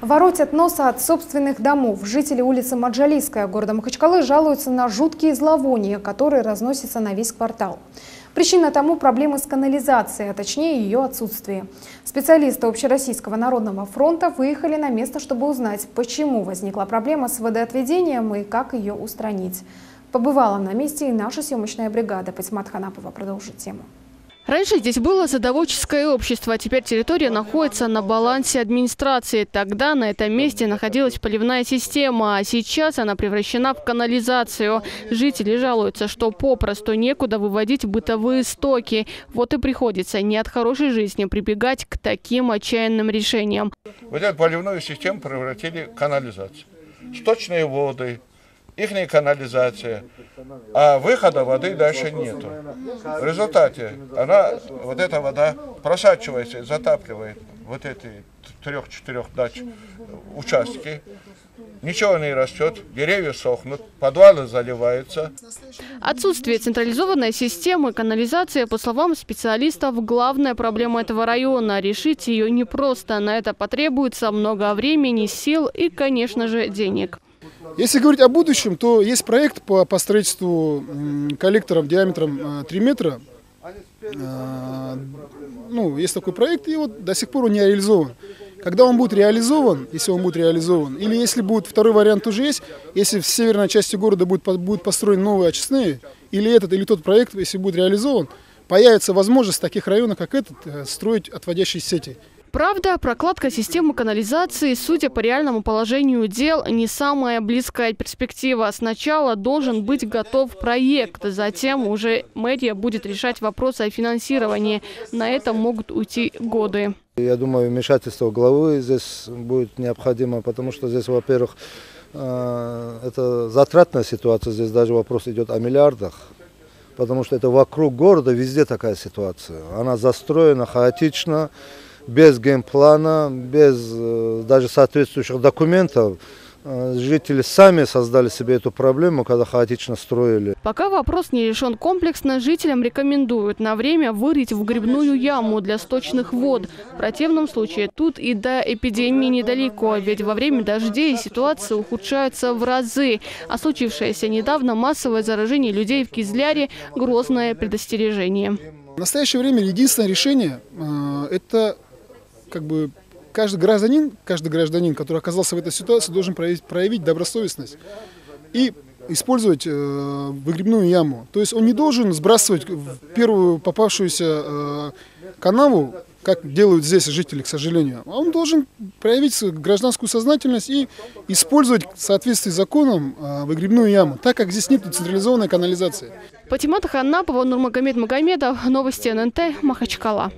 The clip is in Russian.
Воротят носа от собственных домов. Жители улицы Маджалисская города Махачкалы жалуются на жуткие зловония, которые разносятся на весь квартал. Причина тому – проблемы с канализацией, а точнее ее отсутствие. Специалисты Общероссийского народного фронта выехали на место, чтобы узнать, почему возникла проблема с водоотведением и как ее устранить. Побывала на месте и наша съемочная бригада. Патимат Ханапова продолжит тему. Раньше здесь было садоводческое общество, а теперь территория находится на балансе администрации. Тогда на этом месте находилась поливная система, а сейчас она превращена в канализацию. Жители жалуются, что попросту некуда выводить бытовые стоки. Вот и приходится не от хорошей жизни прибегать к таким отчаянным решениям. Вот эту поливную систему превратили в канализацию. Сточные воды, ихняя канализация, а выхода воды дальше нету. В результате она, вот эта вода просачивается и затапливает вот эти 3-4 дач участки. Ничего не растет, деревья сохнут, подвалы заливаются. Отсутствие централизованной системы канализации, по словам специалистов, главная проблема этого района. Решить ее непросто, на это потребуется много времени, сил и, конечно же, денег. Если говорить о будущем, то есть проект по строительству коллекторов диаметром 3 метра. Ну, есть такой проект, и вот до сих пор он не реализован. Когда он будет реализован, или если будет второй вариант уже есть, если в северной части города будут построены новые очистные, или этот, или тот проект, если будет реализован, появится возможность в таких районах, как этот, строить отводящие сети. Правда, прокладка системы канализации, судя по реальному положению дел, не самая близкая перспектива. Сначала должен быть готов проект, затем уже мэрия будет решать вопросы о финансировании. На это могут уйти годы. Я думаю, вмешательство главы здесь будет необходимо, потому что здесь, во-первых, это затратная ситуация, здесь даже вопрос идет о миллиардах. Потому что это вокруг города везде такая ситуация. Она застроена хаотично. Без геймплана, без даже соответствующих документов. Жители сами создали себе эту проблему, когда хаотично строили. Пока вопрос не решен комплексно, жителям рекомендуют на время вырыть выгребную яму для сточных вод. В противном случае тут и до эпидемии недалеко, ведь во время дождей ситуация ухудшается в разы. А случившееся недавно массовое заражение людей в Кизляре – грозное предостережение. В настоящее время единственное решение – это каждый гражданин, который оказался в этой ситуации, должен проявить добросовестность и использовать выгребную яму. То есть он не должен сбрасывать в первую попавшуюся канаву, как делают здесь жители, к сожалению. А он должен проявить гражданскую сознательность и использовать в соответствии с законом выгребную яму, так как здесь нет централизованной канализации. Патимат Ханапова, Нурмагомед Магомедов, новости ННТ, Махачкала.